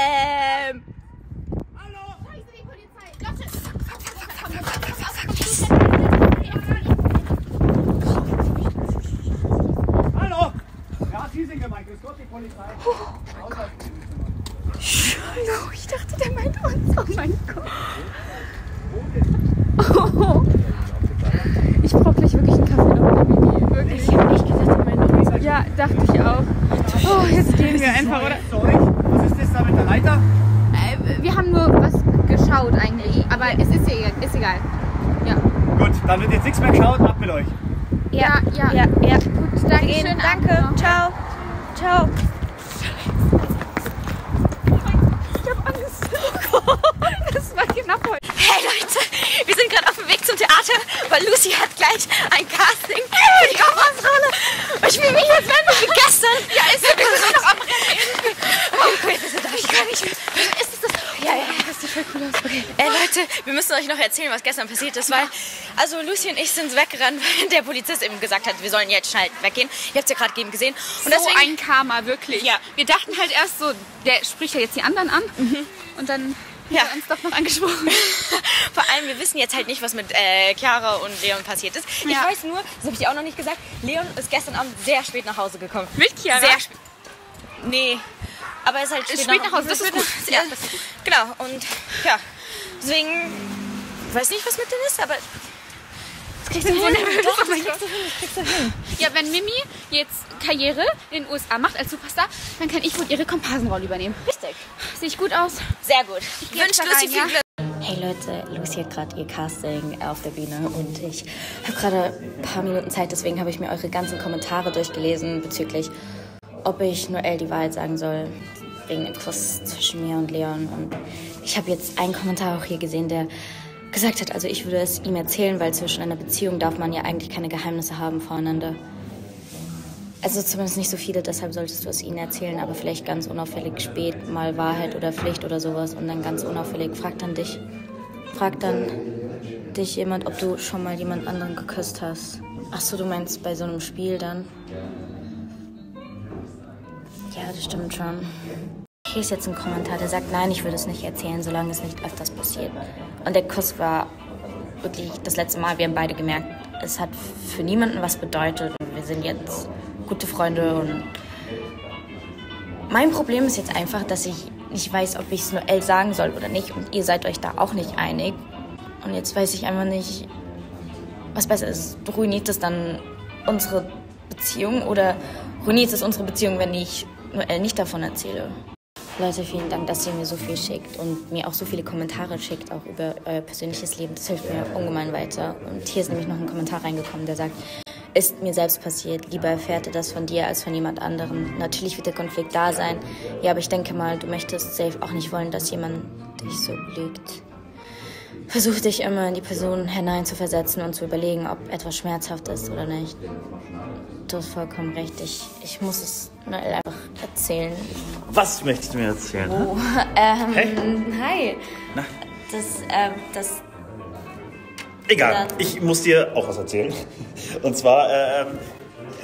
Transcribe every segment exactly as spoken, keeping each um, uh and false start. Ähm. Hallo! Scheiße, die Polizei! Lotte! Komm, komm, komm, komm! Hallo! Ja, Sie sind gemeint. Grüß Gott, die Polizei. Oh mein Gott. Scheiße. Ich dachte, der meint uns. Oh mein Gott. Oh. Ich brauche gleich wirklich einen Kaffee noch. Wirklich. Ich habe nicht gedacht, der meint uns. Ja, dachte ich auch. Oh, jetzt gehen wir einfach, oder? Was ist das da mit der Leiter? Äh, wir haben nur was geschaut eigentlich, aber es ist egal. Ist egal. Ja. Gut, dann wird jetzt nichts mehr geschaut, ab mit euch. Ja, ja, ja. ja. Gut, danke schön. Danke, noch. Ciao. Ciao. Ich hab Angst. Oh Gott, das war knapp heute. Hey Leute, wir sind gerade auf dem Weg zum Theater, weil Luci hat gleich ein Casting für die Kaufmannsrolle. Ich fühle mich jetzt einfach wie gestern. Ja, ist ja noch am Rennen. Okay, das ist das. Ich kann nicht mehr. Ist das das? Ja, ja, das sieht voll cool aus. Okay. Ey, Leute, wir müssen euch noch erzählen, was gestern passiert ist, weil, also Luci und ich sind weggerannt, weil der Polizist eben gesagt hat, wir sollen jetzt schnell weggehen. Ihr habt es ja gerade eben gesehen. Und so deswegen, ein Karma, wirklich. Ja. Wir dachten halt erst so, der spricht ja jetzt die anderen an. Mhm. Und dann ja. hat er uns doch noch angesprochen. Vor allem, wir wissen jetzt halt nicht, was mit äh, Kiara und Leon passiert ist. Ja. Ich weiß nur, das habe ich auch noch nicht gesagt, Leon ist gestern Abend sehr spät nach Hause gekommen. Mit Kiara? Sehr spät. Nee. Aber es ist halt spät, spät nach Hause. Das ist gut. Ja, das ist gut. Genau. Und ja, deswegen, ich weiß nicht, was mit denen ist, aber das kriegst du hin. Doch, das kriegst du hin, das kriegst du hin. Ja, wenn Mimi jetzt Karriere in den U S A macht als Superstar, dann kann ich wohl ihre Komparsenrolle übernehmen. Richtig. Sehe ich gut aus? Sehr gut. Ich wünsche Luci viel Glück. Hey Leute, Luci hat gerade ihr Casting auf der Bühne und ich habe gerade ein paar Minuten Zeit, deswegen habe ich mir eure ganzen Kommentare durchgelesen bezüglich, ob ich Noel die Wahrheit sagen soll, wegen dem Kuss zwischen mir und Leon. Und ich habe jetzt einen Kommentar auch hier gesehen, der gesagt hat, also ich würde es ihm erzählen, weil zwischen einer Beziehung darf man ja eigentlich keine Geheimnisse haben voreinander. Also zumindest nicht so viele, deshalb solltest du es ihnen erzählen, aber vielleicht ganz unauffällig spät mal Wahrheit oder Pflicht oder sowas und dann ganz unauffällig fragt dann dich, fragt dann dich jemand, ob du schon mal jemand anderen geküsst hast. Ach so, du meinst bei so einem Spiel dann? Ja, das stimmt schon. Hier ist jetzt ein Kommentar, der sagt, nein, ich würde es nicht erzählen, solange es nicht öfters passiert. Und der Kuss war wirklich das letzte Mal, wir haben beide gemerkt, es hat für niemanden was bedeutet und wir sind jetzt gute Freunde. Und mein Problem ist jetzt einfach, dass ich nicht weiß, ob ich es Noel sagen soll oder nicht. Und ihr seid euch da auch nicht einig. Und jetzt weiß ich einfach nicht, was besser ist. Ruiniert es dann unsere Beziehung oder ruiniert es unsere Beziehung, wenn ich Noel nicht davon erzähle? Leute, vielen Dank, dass ihr mir so viel schickt und mir auch so viele Kommentare schickt, auch über euer persönliches Leben. Das hilft mir ungemein weiter. Und hier ist nämlich noch ein Kommentar reingekommen, der sagt, ist mir selbst passiert. Lieber erfährte das von dir als von jemand anderem. Natürlich wird der Konflikt da sein. Ja, aber ich denke mal, du möchtest safe auch nicht wollen, dass jemand dich so belügt. Versuch dich immer in die Person hineinzuversetzen und zu überlegen, ob etwas schmerzhaft ist oder nicht. Du hast vollkommen recht. Ich, ich muss es Noel einfach erzählen. Was möchtest du mir erzählen? Oh, ähm, hey. Hi. Na? Das, ähm, das... Egal, ich muss dir auch was erzählen. Und zwar, ähm,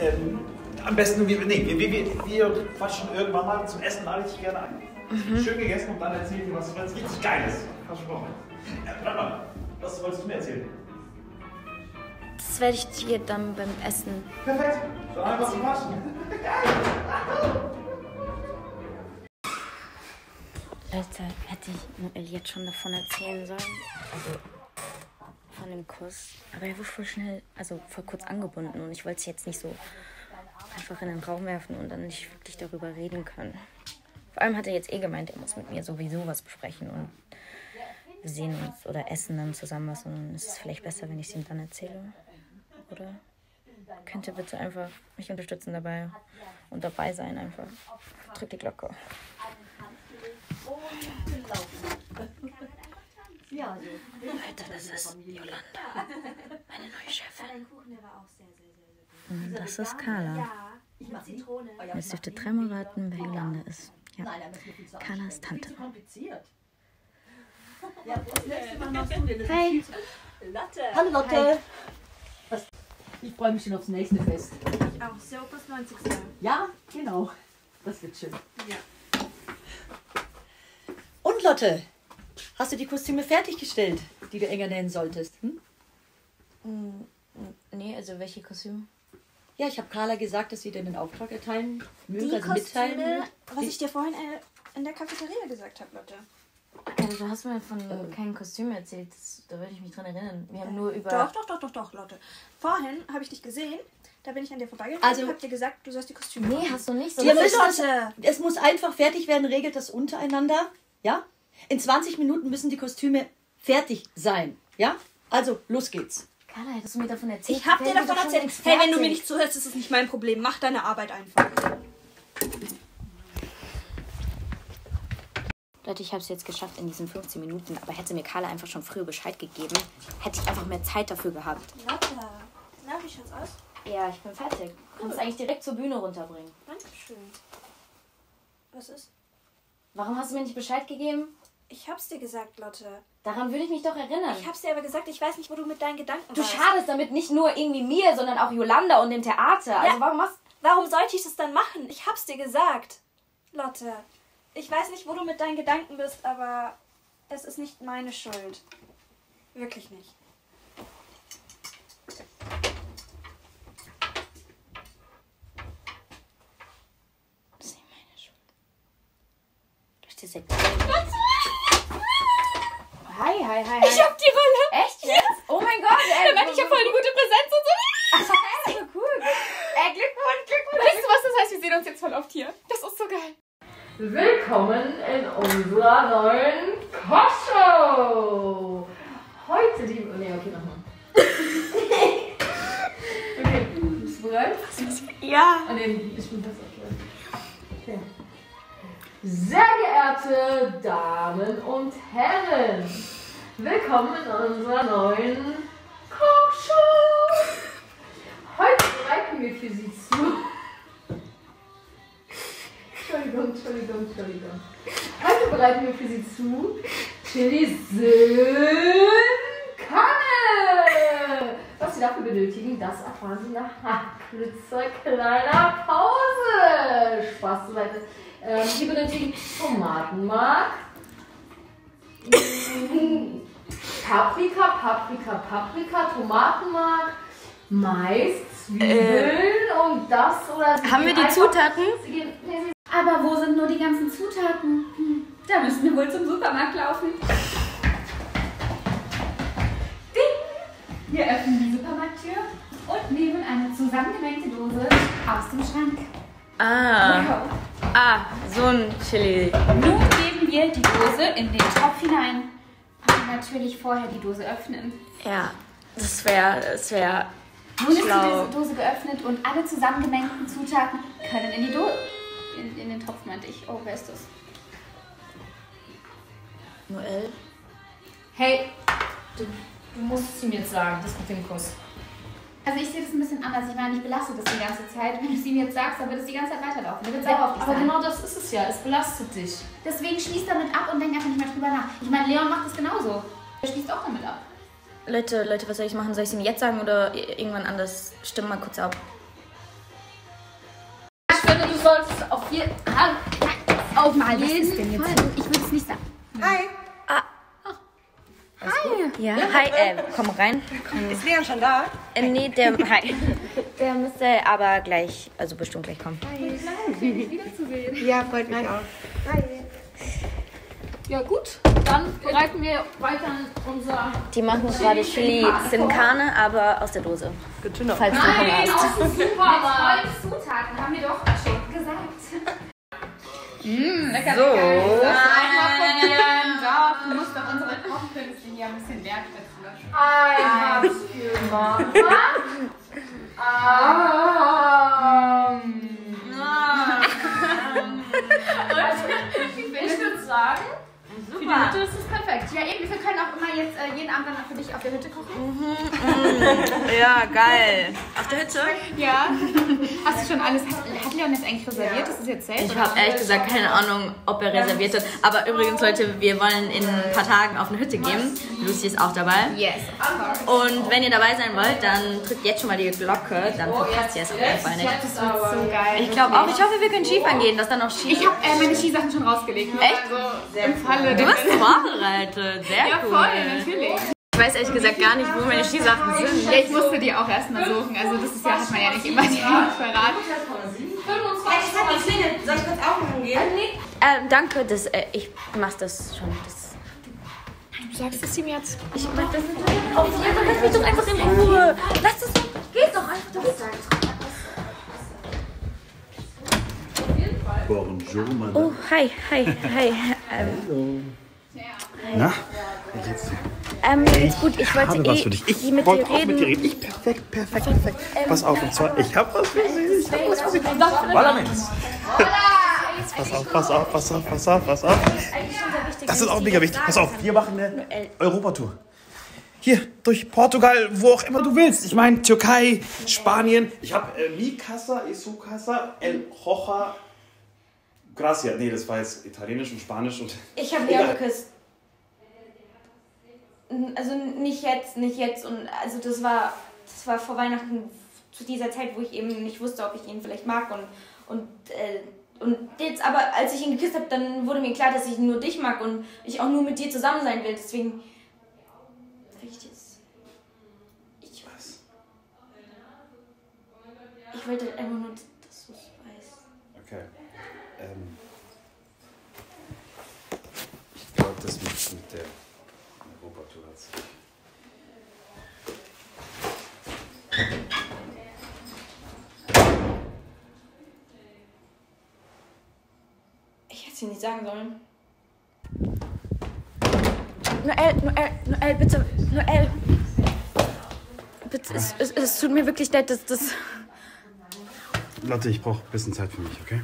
ähm, am besten, wir, nee, wir, wir, wir quatschen irgendwann mal zum Essen, lade ich dich gerne ein. Mhm. Schön gegessen und dann erzähl dir was, was richtig Geiles. Versprochen. Äh, warte mal, was wolltest du mir erzählen? Das werde ich dir dann beim Essen. Perfekt, dann einfach zum Quatschen. Geil! Leute, hätte ich Noel jetzt schon davon erzählen sollen? Also von dem Kuss, aber er wurde voll schnell, also voll kurz angebunden und ich wollte es jetzt nicht so einfach in den Raum werfen und dann nicht wirklich darüber reden können. Vor allem hat er jetzt eh gemeint, er muss mit mir sowieso was besprechen und wir sehen uns oder essen dann zusammen was und dann ist es vielleicht besser, wenn ich es ihm dann erzähle, oder? Könnt ihr bitte einfach mich unterstützen dabei und dabei sein einfach. Drückt die Glocke. Ja, so. Alter, das ist Jolanda, meine neue Chefin. Und das ist Carla. Jetzt dürft ihr dreimal raten, wer Jolanda ist. Ja, Carla ist Tante. Hey. Hallo Lotte. Ich freue mich schon aufs nächste Fest. Ich auch, Serpas neunzig. Ja, genau. Das wird schön. Ja. Lotte, hast du die Kostüme fertiggestellt, die du enger nähen solltest? Hm? Nee, also welche Kostüme? Ja, ich habe Carla gesagt, dass sie dir den Auftrag erteilen mögen, die also Kostüme, mitteilen. Was ich dir vorhin in der Cafeteria gesagt habe, Lotte. Also, du hast mir von ähm. keinem Kostüm erzählt, das, da würde ich mich dran erinnern. Wir haben ähm, nur über... Doch, doch, doch, doch, doch, Lotte. Vorhin habe ich dich gesehen, da bin ich an dir vorbeigegangen also, und habe dir gesagt, du sollst die Kostüme Nee, machen. Hast du nicht. So ja, müssen, Lotte. Es muss einfach fertig werden, regelt das untereinander, ja? In zwanzig Minuten müssen die Kostüme fertig sein, ja? Also, los geht's. Carla, hättest du mir davon erzählt? Ich habe dir davon erzählt. Hey, wenn du mir nicht zuhörst, ist es nicht mein Problem. Mach deine Arbeit einfach. Leute, ich habe es jetzt geschafft in diesen fünfzehn Minuten, aber hätte mir Carla einfach schon früher Bescheid gegeben, hätte ich einfach mehr Zeit dafür gehabt. Lotte, na, wie schaut's aus? Ja, ich bin fertig. Du kannst eigentlich direkt zur Bühne runterbringen. Dankeschön. Was ist? Warum hast du mir nicht Bescheid gegeben? Ich hab's dir gesagt, Lotte. Daran würde ich mich doch erinnern. Ich hab's dir aber gesagt, ich weiß nicht, wo du mit deinen Gedanken warst. Du schadest damit nicht nur irgendwie mir, sondern auch Jolanda und dem Theater. Ja, also warum hast... Warum sollte ich das dann machen? Ich hab's dir gesagt, Lotte. Ich weiß nicht, wo du mit deinen Gedanken bist, aber es ist nicht meine Schuld. Wirklich nicht. Das ist nicht meine Schuld. Durch diese... Hi, hi, hi, hi. Ich hab die Rolle. Echt? Yes. Oh mein Gott. Ey, da merke ich ja voll die gute Präsenz und so. Ach, so cool. Ey, Glückwunsch, Glückwunsch. Weißt du, was das heißt? Wir sehen uns jetzt voll oft hier. Das ist so geil. Willkommen in unserer neuen Kochshow! Heute die... Ne, okay, nochmal. Okay, bist du bereit? Ja! Oh, ne, ich bin das auch okay. Sehr geehrte Damen und Herren! Willkommen in unserer neuen Kochshow! Heute bereiten wir für Sie zu... Entschuldigung, Entschuldigung, Entschuldigung. Heute bereiten wir für Sie zu Chilis in Kanne. Was Sie dafür benötigen, das erfahren Sie nach klitzekleiner Pause. Spaß zu weiter. Ähm, Sie benötigen Tomatenmark, Paprika, Paprika, Paprika, Tomatenmark, Mais, Zwiebeln äh, und das oder so. Haben wir die Zutaten? Sie gehen, nee, Sie aber wo sind nur die ganzen Zutaten? Hm. Da müssen wir wohl zum Supermarkt laufen. Ding! Wir öffnen die Supermarkttür und nehmen eine zusammengemengte Dose aus dem Schrank. Ah, ah, so ein Chili. Nun geben wir die Dose in den Topf hinein. Und natürlich vorher die Dose öffnen. Ja, das wäre... Das wär Nun schlau. Ist die Dose geöffnet und alle zusammengemengten Zutaten können in die Dose... In, in den Topf, meinte ich. Oh, wer ist das? Noel? Hey, du, du musst es ihm jetzt sagen, das mit dem Kuss. Also ich sehe das ein bisschen anders. Ich meine, ich belaste das die ganze Zeit. Wenn du es ihm jetzt sagst, dann wird es die ganze Zeit weiterlaufen. Wird ja, aber sein. Genau das ist es ja. Es belastet dich. Deswegen schließ damit ab und denk einfach nicht mehr drüber nach. Ich meine, Leon macht das genauso. Er schließt auch damit ab. Leute, Leute, was soll ich machen? Soll ich es ihm jetzt sagen oder irgendwann anders? Stimm mal kurz ab. Du solltest auf jeden Fall. Auf Mal, jeden Fall. Ich will es nicht sagen. Hi. Ah. Hi. Ja. Hi, äh, komm rein. Komm. Ist Leon schon da? Äh, nee, der, hi. Der müsste aber gleich, also bestimmt gleich kommen. Hi. Schön, dich wiederzusehen. Ja, freut mich auch. Hi. Ja, gut. Dann bereiten wir weiter unser... Die machen gerade Chili in Karne, aber aus der Dose. Good to know. Falls nein, aus dem Supermarkt. Mit vollen Zutaten, haben wir doch schon gesagt. Mmm, lecker, so. Lecker. Das ist einfach von dir. Ja, du musst doch unsere Kochkünste hier ein bisschen lernen. Ein Haarspiel, Mama. Und ich würde sagen... Super. Für die Hütte ist es perfekt. Ja, eben, wir können auch immer jetzt äh, jeden Abend dann für dich auf der Hütte kochen. Mhm. Ja, geil. auf der Hütte? Ja. Hast du schon alles... Hat Leon jetzt eigentlich reserviert? Ja. Ist das jetzt safe? Ich habe ehrlich gesagt keine Ahnung, ob er reserviert hat. Aber übrigens, Leute, wir wollen in ein paar Tagen auf eine Hütte gehen. Luci ist auch dabei. Yes. Und wenn ihr dabei sein wollt, dann drückt jetzt schon mal die Glocke. Dann verpasst ihr es auf jeden Fall nicht. Das wird so geil. Ich glaube auch. Ich hoffe, wir können Skifahren gehen, dass dann auch Ski... Ich habe äh, meine Skisachen schon rausgelegt. Ne? Echt? Also, im Falle du bist vorbereitet. Sehr ja, cool. Ja, voll, natürlich. Ich weiß ehrlich gesagt gar nicht, wo meine Skisachen sind. Ja, ich musste die auch erstmal suchen. Also das ist ja, hat man ja nicht immer die verraten. Soll ich kurz auch rumgehen? Ähm, danke, das, äh, ich mach das schon. Das Nein, du sagst es ihm jetzt. Ich mach das nicht. Oh, lass mich doch einfach in Ruhe. Lass es doch. Geh doch einfach durch. Oh, hi, hi, hi. Hallo. Na? Jetzt. Ähm, ist gut, ich wollte eh was für dich. Ich mit wollte dir auch reden. mit dir reden. Ich perfekt, perfekt, perfekt. Ähm, pass auf, und zwar, ich hab was für Sie. Ich hab was für Sie. Warte mal. Pass auf, pass auf, pass auf, pass auf, pass auf. Das ist auch mega wichtig. Pass auf, wir machen eine Europatour. Hier, durch Portugal, wo auch immer du willst. Ich meine, Türkei, Spanien. Ich hab äh, Mikasa, Isukasa, El Hoja, Gracia. Nee, das war jetzt Italienisch und Spanisch. Und ich hab Leon geküsst. Also nicht jetzt, nicht jetzt. Und also das war, das war vor Weihnachten zu dieser Zeit, wo ich eben nicht wusste, ob ich ihn vielleicht mag. Und, und, äh, und jetzt aber, als ich ihn geküsst habe, dann wurde mir klar, dass ich nur dich mag und ich auch nur mit dir zusammen sein will. Deswegen... Ich, ich, Was? Ich wollte einfach nur, dass du es weißt. Okay. Ähm, ich glaube, das macht's mit der... Ich hätte es dir nicht sagen sollen. Noel, Noel, Noel, bitte, Noel. Bitte, es, es, es tut mir wirklich leid, dass das... Lotte, ich brauche ein bisschen Zeit für mich, okay?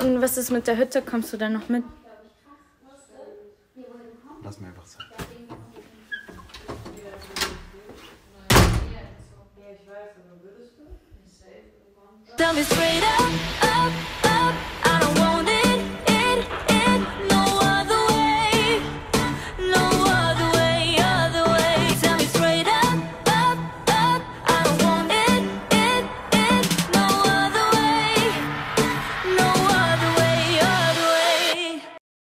Und was ist mit der Hütte? Kommst du da noch mit? Lass mir einfach Zeit. Tell me straight up.